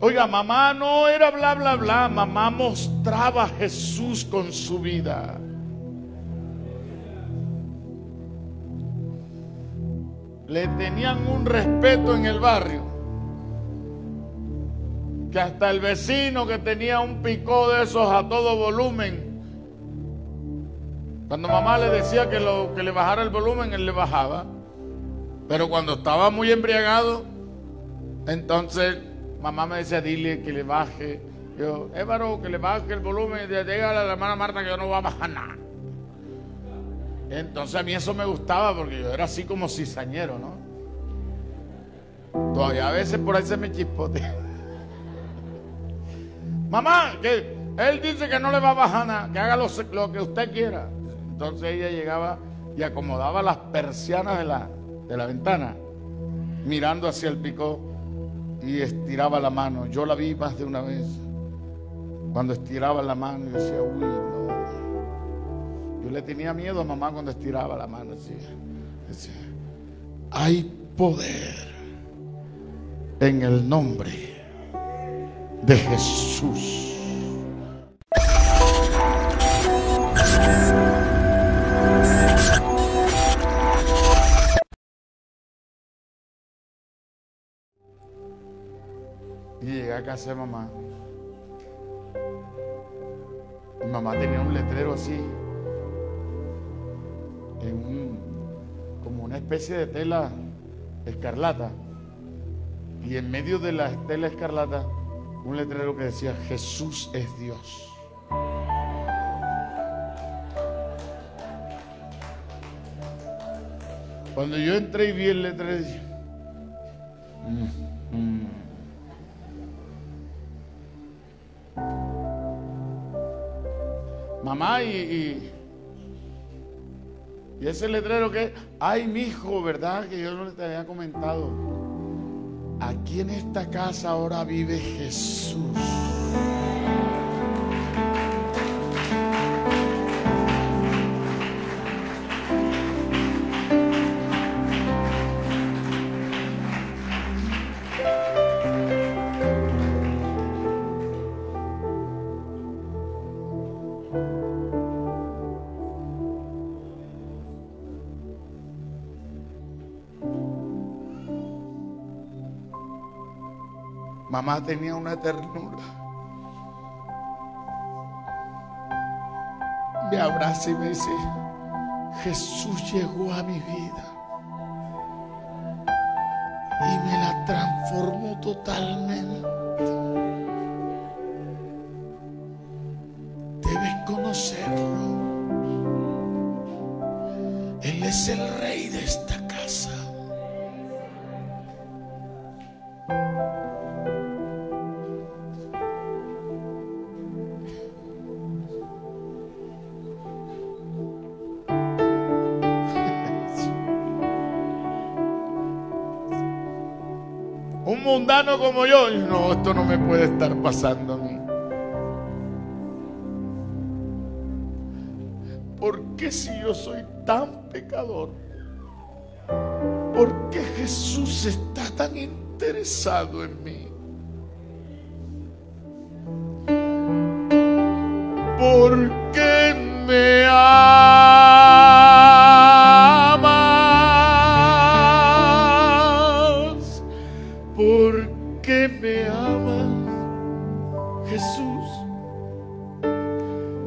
Oiga, mamá no era bla bla bla, mamá mostraba a Jesús con su vida. Le tenían un respeto en el barrio, que hasta el vecino que tenía un picó de esos a todo volumen, cuando mamá le decía que le bajara el volumen, él le bajaba. Pero cuando estaba muy embriagado, entonces mamá me decía, dile que le baje. Yo, Évaro, que le baje el volumen, llega a la hermana Marta que yo no voy a bajar nada. Entonces a mí eso me gustaba porque yo era así como cizañero, ¿no? Todavía a veces por ahí se me chispotea. Mamá, que él dice que no le va a bajar nada, que haga lo que usted quiera. Entonces ella llegaba y acomodaba las persianas de la ventana, mirando hacia el pico, y estiraba la mano. Yo la vi más de una vez cuando estiraba la mano y decía, uy, no. Yo le tenía miedo a mamá cuando estiraba la mano. Decía, hay poder en el nombre de Jesús. Y llegué a casa de mamá. Mi mamá tenía un letrero así, en como una especie de tela escarlata, y en medio de la tela escarlata un letrero que decía, Jesús es Dios. Cuando yo entré y vi el letrero, dije, mamá, y ese letrero que, ay, mijo, ¿verdad? Que yo no te había comentado. Aquí en esta casa ahora vive Jesús. Mamá tenía una ternura. Me abraza y me dice, Jesús llegó a mi vida y me la transformó totalmente. Debes conocerlo. Él es el rey de esta casa. Mundano como yo, no, esto no me puede estar pasando a mí. ¿Por qué, si yo soy tan pecador, por qué Jesús está tan interesado en mí? ¿Por qué me amas, Jesús,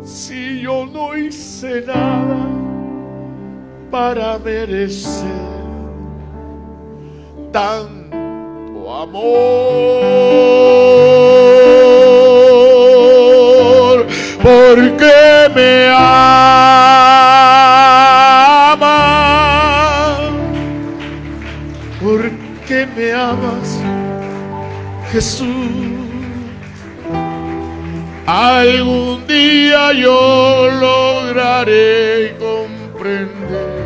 si yo no hice nada para merecer tanto amor? ¿Por qué me amas? ¿Por qué me amas, Jesús? Algún día yo lograré comprender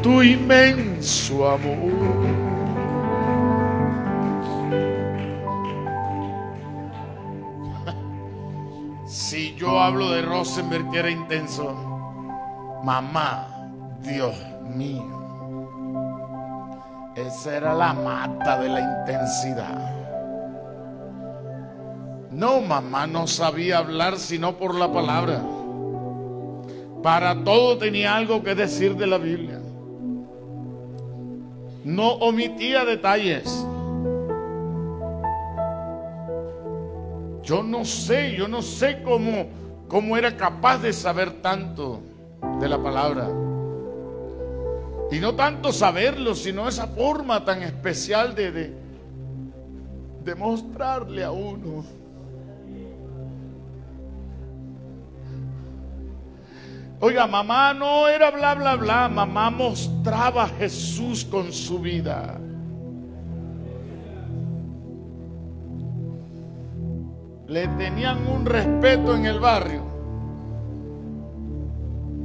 tu inmenso amor. Si yo hablo de Rosenberg, que era intenso, mamá, Dios mío, esa era la mata de la intensidad. No, mamá no sabía hablar sino por la palabra. Para todo tenía algo que decir de la Biblia. No omitía detalles. Yo no sé cómo era capaz de saber tanto de la palabra. Y no tanto saberlo, sino esa forma tan especial de mostrarle a uno. Oiga, mamá no era bla bla bla, mamá mostraba a Jesús con su vida. Le tenían un respeto en el barrio,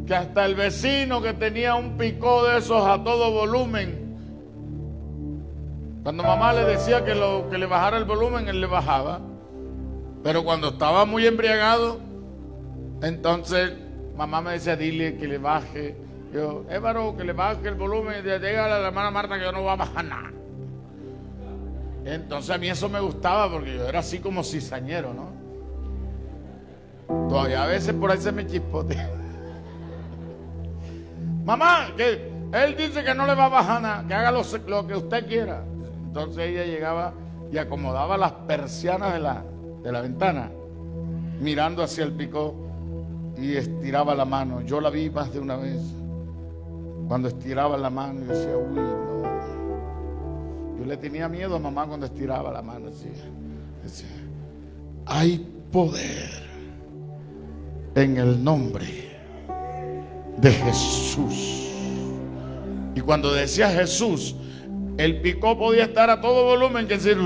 que hasta el vecino que tenía un picó de esos a todo volumen, cuando mamá le decía que le bajara el volumen, él le bajaba. Pero cuando estaba muy embriagado, entonces mamá me decía, dile que le baje. Yo, Évaro, que le baje el volumen, llega a la hermana Marta que yo no voy a bajar nada. Entonces a mí eso me gustaba porque yo era así como cizañero, ¿no? Todavía a veces por ahí se me chispotea. Mamá, que él dice que no le va a bajar nada, que haga lo que usted quiera. Entonces ella llegaba y acomodaba las persianas de la ventana, mirando hacia el picó, y estiraba la mano. Yo la vi más de una vez. Cuando estiraba la mano, yo decía, uy, no. Yo le tenía miedo a mamá cuando estiraba la mano así. Decía, hay poder en el nombre de Jesús. Y cuando decía Jesús, el picó podía estar a todo volumen que decir.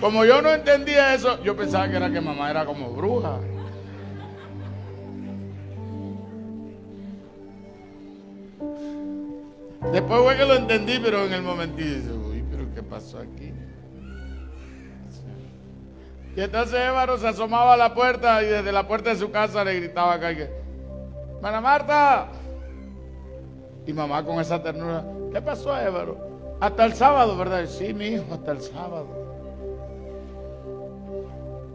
Como yo no entendía eso, yo pensaba que era que mamá era como bruja. Después fue que lo entendí, pero en el momentito dije, uy, pero ¿qué pasó aquí? Y entonces Évaro se asomaba a la puerta y desde la puerta de su casa le gritaba acá, ¡Mana Marta! Y mamá con esa ternura, ¿qué pasó, Évaro? Hasta el sábado, ¿verdad? Sí, mi hijo, hasta el sábado.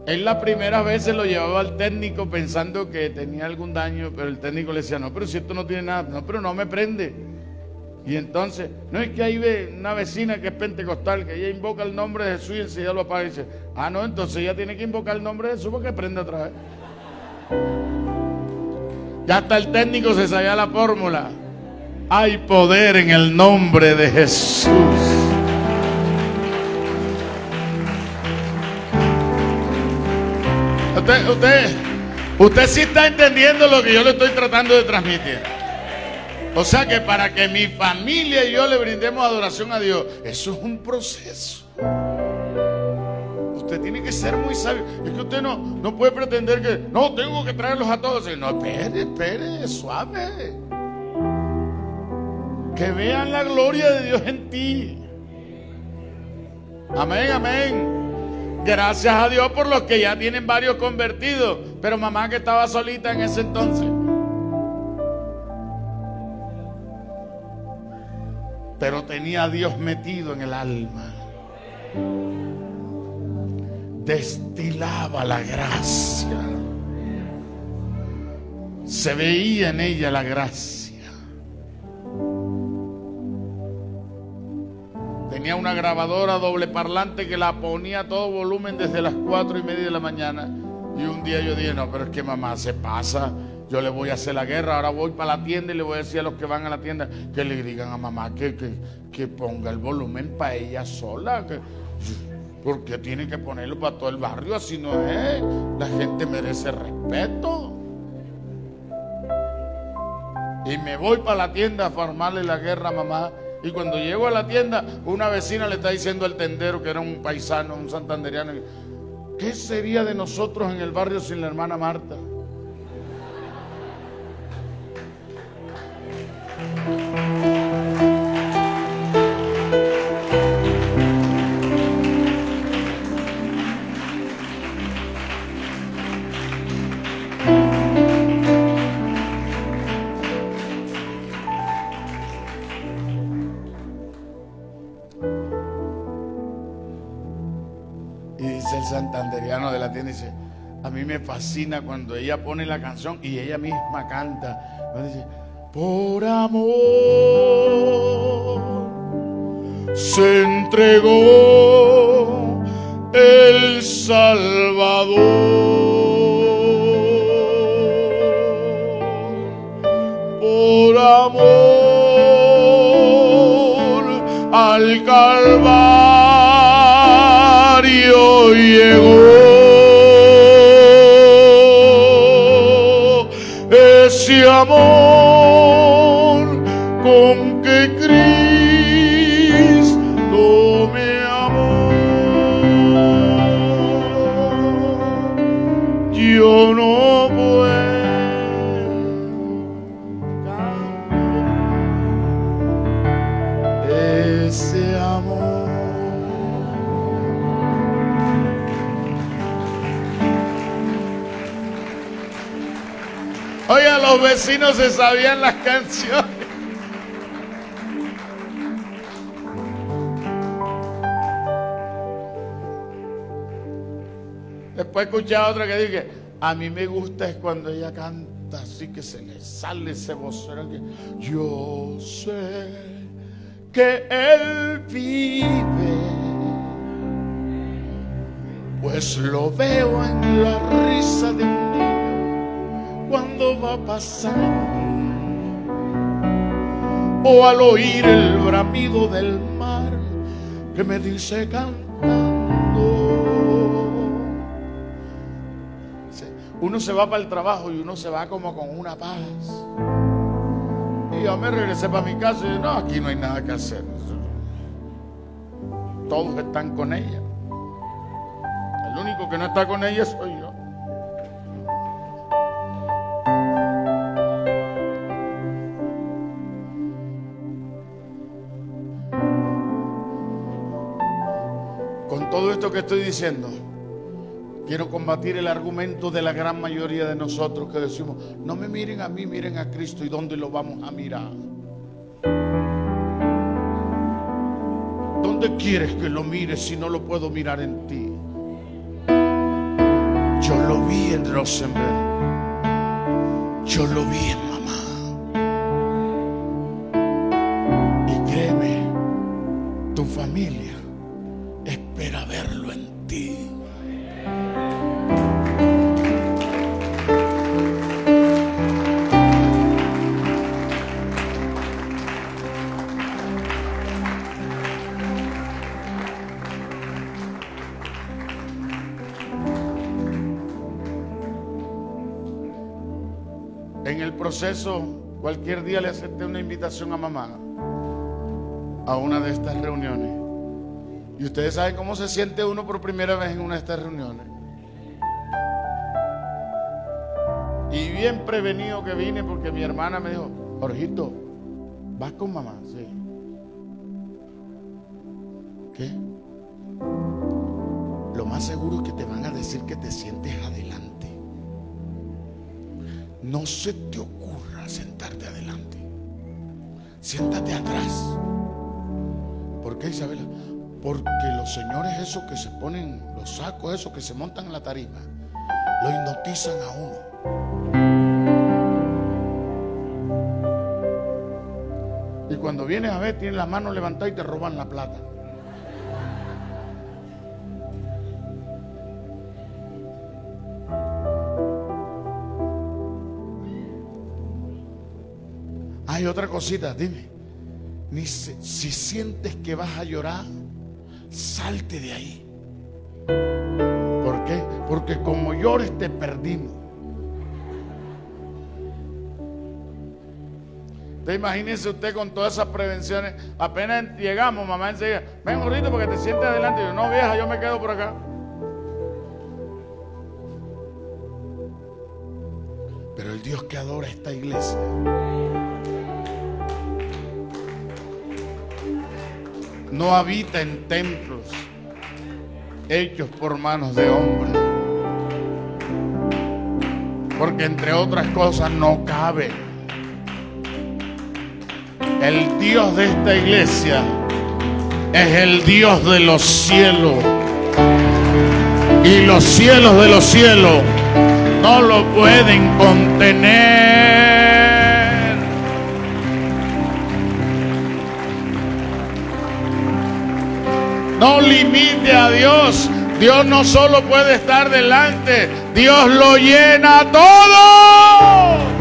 Él las primeras veces lo llevaba al técnico pensando que tenía algún daño, pero el técnico le decía, no, pero si esto no tiene nada, no, pero no me prende. Y entonces, no es que ahí ve una vecina que es pentecostal, que ella invoca el nombre de Jesús y enseguida lo apaga y dice, ah, no, entonces ella tiene que invocar el nombre de Jesús porque prende otra vez. Ya hasta el técnico se sabía la fórmula. Hay poder en el nombre de Jesús. Usted sí está entendiendo lo que yo le estoy tratando de transmitir. O sea que para que mi familia y yo le brindemos adoración a Dios, eso es un proceso. Usted tiene que ser muy sabio. Es que usted no puede pretender que, no, tengo que traerlos a todos. No, espere, suave. Que vean la gloria de Dios en ti. Amén, amén. Gracias a Dios por los que ya tienen varios convertidos, pero mamá que estaba solita en ese entonces. Pero tenía a Dios metido en el alma. Destilaba la gracia. Se veía en ella la gracia. Tenía una grabadora doble parlante que la ponía a todo volumen desde las 4:30 de la mañana. Y un día yo dije, no, pero es que mamá se pasa. Yo le voy a hacer la guerra, ahora voy para la tienda y le voy a decir a los que van a la tienda que le digan a mamá que ponga el volumen para ella sola. Porque tiene que ponerlo para todo el barrio, así no es. La gente merece respeto. Y me voy para la tienda a formarle la guerra a mamá. Y cuando llego a la tienda, una vecina le está diciendo al tendero, que era un paisano, un santanderiano, ¿qué sería de nosotros en el barrio sin la hermana Marta? santanderiano de la tienda dice, a mí me fascina cuando ella pone la canción y ella misma canta. Dice, por amor se entregó el Salvador, por amor al Calvario llegó. Ese amor con que Cristo me amó, yo no puedo cambiar ese amor. Oiga, los vecinos se sabían las canciones. Después escuchaba otra que dice, a mí me gusta es cuando ella canta así que se le sale ese vocero que, yo sé que Él vive, pues lo veo en la risa de un niño cuando va pasando, o al oír el bramido del mar que me dice cantando. Uno se va para el trabajo y uno se va como con una paz. Y yo me regresé para mi casa y yo, no, aquí no hay nada que hacer, todos están con ella, el único que no está con ella soy yo. Con todo esto que estoy diciendo, quiero combatir el argumento de la gran mayoría de nosotros que decimos, no me miren a mí, miren a Cristo. ¿Y dónde lo vamos a mirar? ¿Dónde quieres que lo mire si no lo puedo mirar en ti? Yo lo vi en Rosenberg, yo lo vi en mamá, y créeme, tu familia espera verlo en ti. En el proceso, cualquier día le acepté una invitación a mamá a una de estas reuniones. Y ustedes saben cómo se siente uno por primera vez en una de estas reuniones. Y bien prevenido que vine, porque mi hermana me dijo, Jorgito, ¿vas con mamá? Sí. ¿Qué? Lo más seguro es que te van a decir que te sientes adelante. No se te ocurra sentarte adelante. Siéntate atrás. ¿Por qué, Isabela? Porque los señores esos que se ponen, los sacos esos que se montan en la tarima, lo hipnotizan a uno. Y cuando vienes a ver, tienen las manos levantadas y te roban la plata. Hay otra cosita, dime. Ni si sientes que vas a llorar, salte de ahí. ¿Por qué? Porque como llores te perdimos. Entonces, imagínese usted con todas esas prevenciones. Apenas llegamos, mamá enseguida, ven gordito porque te sientes adelante. Y yo, no vieja, yo me quedo por acá. Pero el Dios que adora esta iglesia no habita en templos hechos por manos de hombres, porque entre otras cosas no cabe. El Dios de esta iglesia es el Dios de los cielos. y los cielos de los cielos no lo pueden contener. No limite a Dios. Dios no solo puede estar delante, Dios lo llena todo.